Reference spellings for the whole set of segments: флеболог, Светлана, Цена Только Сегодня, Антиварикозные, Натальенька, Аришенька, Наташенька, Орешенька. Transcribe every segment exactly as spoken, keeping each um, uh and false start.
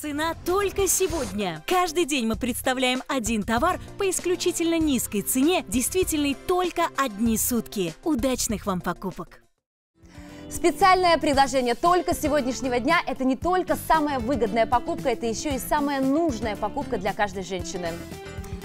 Цена только сегодня. Каждый день мы представляем один товар по исключительно низкой цене, действительной только одни сутки. Удачных вам покупок! Специальное предложение только с сегодняшнего дня – это не только самая выгодная покупка, это еще и самая нужная покупка для каждой женщины.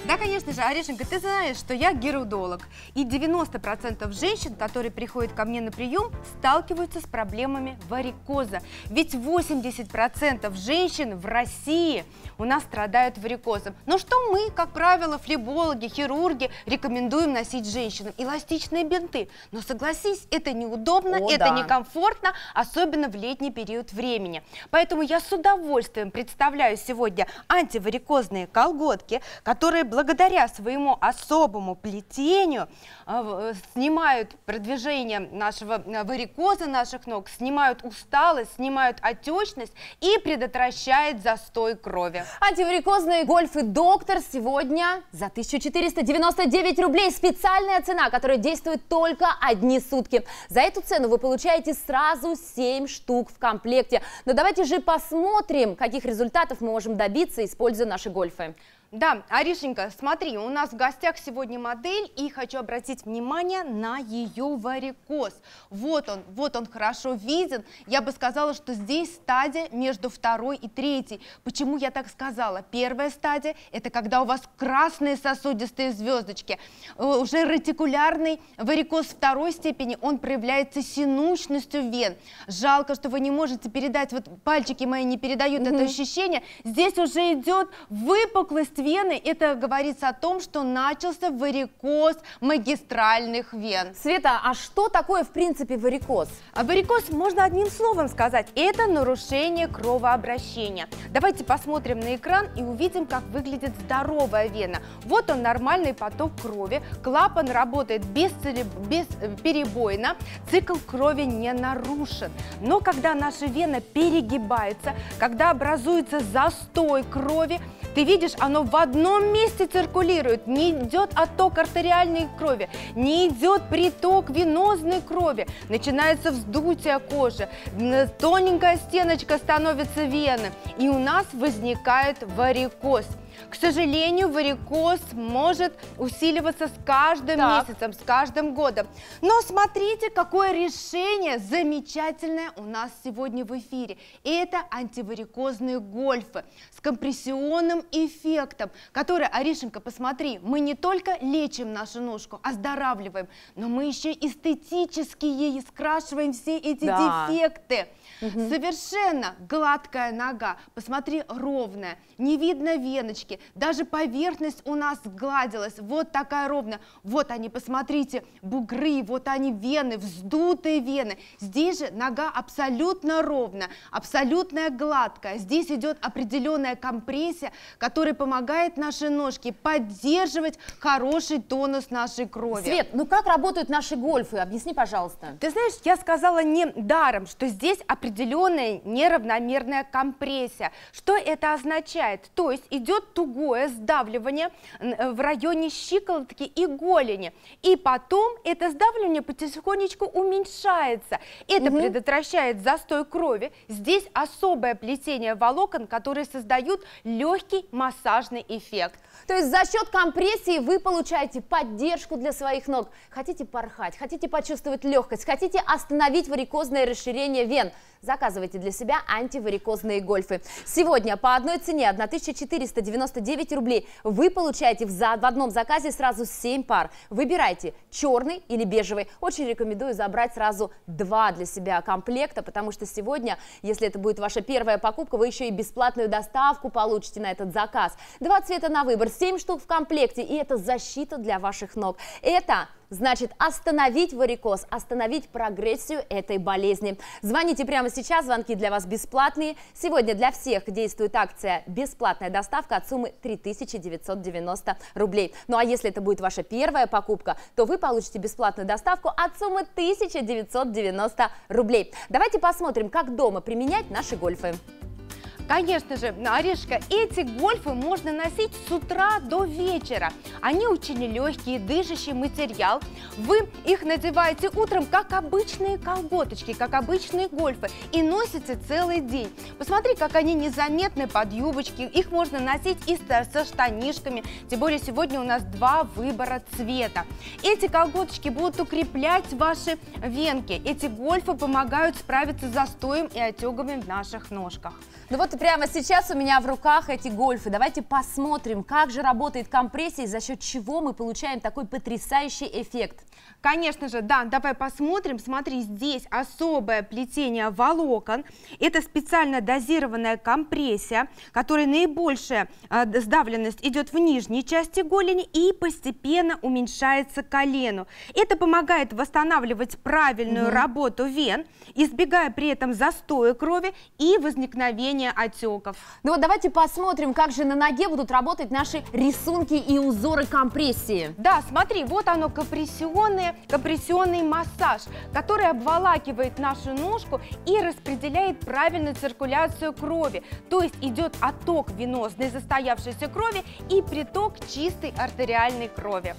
Да, конечно же, Орешенька, ты знаешь, что я герудолог. И девяносто процентов женщин, которые приходят ко мне на прием, сталкиваются с проблемами варикоза. Ведь восемьдесят процентов женщин в России у нас страдают варикозом. Но что мы, как правило, флебологи, хирурги, рекомендуем носить женщинам? Эластичные бинты. Но согласись, это неудобно, О, это да. некомфортно, особенно в летний период времени. Поэтому я с удовольствием представляю сегодня антиварикозные колготки, которые благодаря своему особому плетению э, снимают продвижение нашего варикоза наших ног, снимают усталость, снимают отечность и предотвращает застой крови. Антиварикозные гольфы «Доктор» сегодня за тысячу четыреста девяносто девять рублей. Специальная цена, которая действует только одни сутки. За эту цену вы получаете сразу семь штук в комплекте. Но давайте же посмотрим, каких результатов мы можем добиться, используя наши гольфы. Да, Аришенька, смотри, у нас в гостях сегодня модель, и хочу обратить внимание на ее варикоз. Вот он, вот он хорошо виден. Я бы сказала, что здесь стадия между второй и третьей. Почему я так сказала? Первая стадия – это когда у вас красные сосудистые звездочки. Уже ретикулярный варикоз второй степени, он проявляется синучностью вен. Жалко, что вы не можете передать, вот пальчики мои не передают [S2] Mm-hmm. [S1] Это ощущение. Здесь уже идет выпуклость вены, это говорится о том, что начался варикоз магистральных вен. Света, а что такое в принципе варикоз? А варикоз можно одним словом сказать, это нарушение кровообращения. Давайте посмотрим на экран и увидим, как выглядит здоровая вена. Вот он, нормальный поток крови, клапан работает бесперебойно, цикл крови не нарушен. Но когда наша вена перегибается, когда образуется застой крови, ты видишь, оно в одном месте циркулирует, не идет отток артериальной крови, не идет приток венозной крови, начинается вздутие кожи, тоненькая стеночка становится вены, и у нас возникает варикоз. К сожалению, варикоз может усиливаться с каждым так. месяцем, с каждым годом. Но смотрите, какое решение замечательное у нас сегодня в эфире. Это антиварикозные гольфы с компрессионным эффектом, который, Аришенька, посмотри, мы не только лечим нашу ножку, оздоравливаем, но мы еще эстетически ей скрашиваем все эти да. дефекты. Угу. Совершенно гладкая нога, посмотри, ровная, не видно веночки. Даже поверхность у нас сгладилась, вот такая ровная. Вот они, посмотрите, бугры, вот они вены, вздутые вены. Здесь же нога абсолютно ровная, абсолютно гладкая. Здесь идет определенная компрессия, которая помогает нашей ножке поддерживать хороший тонус нашей крови. Свет, ну как работают наши гольфы? Объясни, пожалуйста. Ты знаешь, я сказала не даром, что здесь определенная неравномерная компрессия. Что это означает? То есть идет тугое сдавливание в районе щиколотки и голени. И потом это сдавливание потихонечку уменьшается. Это угу. предотвращает застой крови. Здесь особое плетение волокон, которые создают легкий массажный эффект. То есть за счет компрессии вы получаете поддержку для своих ног. Хотите порхать, хотите почувствовать легкость, хотите остановить варикозное расширение вен. Заказывайте для себя антиварикозные гольфы. Сегодня по одной цене тысяча четыреста девяносто девять рублей вы получаете в, за, в одном заказе сразу семь пар. Выбирайте черный или бежевый. Очень рекомендую забрать сразу два для себя комплекта, потому что сегодня, если это будет ваша первая покупка, вы еще и бесплатную доставку получите на этот заказ. Два цвета на выбор, семь штук в комплекте, и это защита для ваших ног. Это... значит, остановить варикоз, остановить прогрессию этой болезни. Звоните прямо сейчас, звонки для вас бесплатные. Сегодня для всех действует акция «Бесплатная доставка» от суммы три тысячи девятьсот девяносто рублей. Ну а если это будет ваша первая покупка, то вы получите бесплатную доставку от суммы тысяча девятьсот девяносто рублей. Давайте посмотрим, как дома применять наши гольфы. Конечно же, Орешка, эти гольфы можно носить с утра до вечера. Они очень легкие, дышащий материал. Вы их надеваете утром, как обычные колготочки, как обычные гольфы, и носите целый день. Посмотри, как они незаметны под юбочки. Их можно носить и со штанишками. Тем более сегодня у нас два выбора цвета. Эти колготочки будут укреплять ваши венки. Эти гольфы помогают справиться с застоем и отеками в наших ножках. Ну вот и прямо сейчас у меня в руках эти гольфы. Давайте посмотрим, как же работает компрессия и за счет чего мы получаем такой потрясающий эффект. Конечно же, да, давай посмотрим. Смотри, здесь особое плетение волокон. Это специально дозированная компрессия, которой наибольшая сдавленность идет в нижней части голени и постепенно уменьшается колену. Это помогает восстанавливать правильную угу. работу вен, избегая при этом застоя крови и возникновения отеков. Ну вот давайте посмотрим, как же на ноге будут работать наши рисунки и узоры компрессии. Да, смотри, вот оно, компрессионный, компрессионный массаж, который обволакивает нашу ножку и распределяет правильную циркуляцию крови. То есть идет отток венозной застоявшейся крови и приток чистой артериальной крови.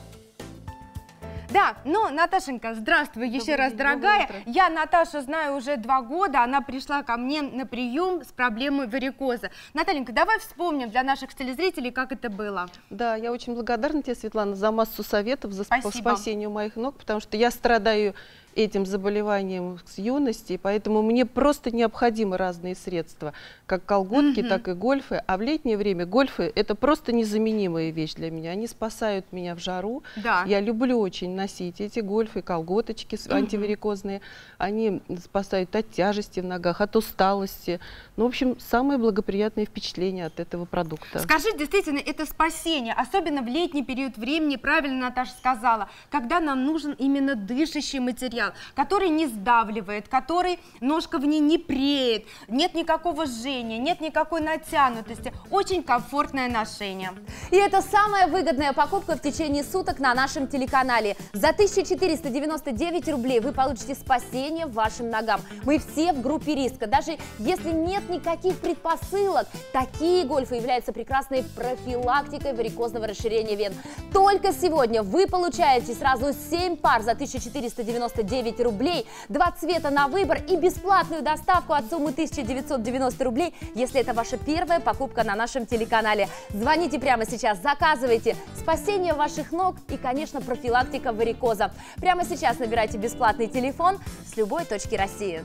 Да, ну, Наташенька, здравствуй еще раз, дорогая. Я Наташу знаю уже два года, она пришла ко мне на прием с проблемой варикоза. Натальенька, давай вспомним для наших телезрителей, как это было. Да, я очень благодарна тебе, Светлана, за массу советов, за Спасибо. спасение моих ног, потому что я страдаю этим заболеванием с юности, поэтому мне просто необходимы разные средства, как колготки, Mm-hmm. так и гольфы. А в летнее время гольфы – это просто незаменимая вещь для меня. Они спасают меня в жару. Да. Я люблю очень носить эти гольфы, колготочки Mm-hmm. антиварикозные. Они спасают от тяжести в ногах, от усталости. Ну, в общем, самые благоприятные впечатления от этого продукта. Скажи, действительно, это спасение, особенно в летний период времени, правильно Наташа сказала, когда нам нужен именно дышащий материал, который не сдавливает, который ножка в ней не преет, нет никакого жжения, нет никакой натянутости. Очень комфортное ношение. И это самая выгодная покупка в течение суток на нашем телеканале. За тысячу четыреста девяносто девять рублей вы получите спасение вашим ногам. Мы все в группе риска. Даже если нет никаких предпосылок, такие гольфы являются прекрасной профилактикой варикозного расширения вен. Только сегодня вы получаете сразу семь пар за тысячу четыреста девяносто девять рублей, два цвета на выбор и бесплатную доставку от суммы тысяча девятьсот девяносто рублей, если это ваша первая покупка на нашем телеканале. Звоните прямо сейчас, заказывайте. Спасение ваших ног и, конечно, профилактика варикоза. Прямо сейчас набирайте бесплатный телефон с любой точки России.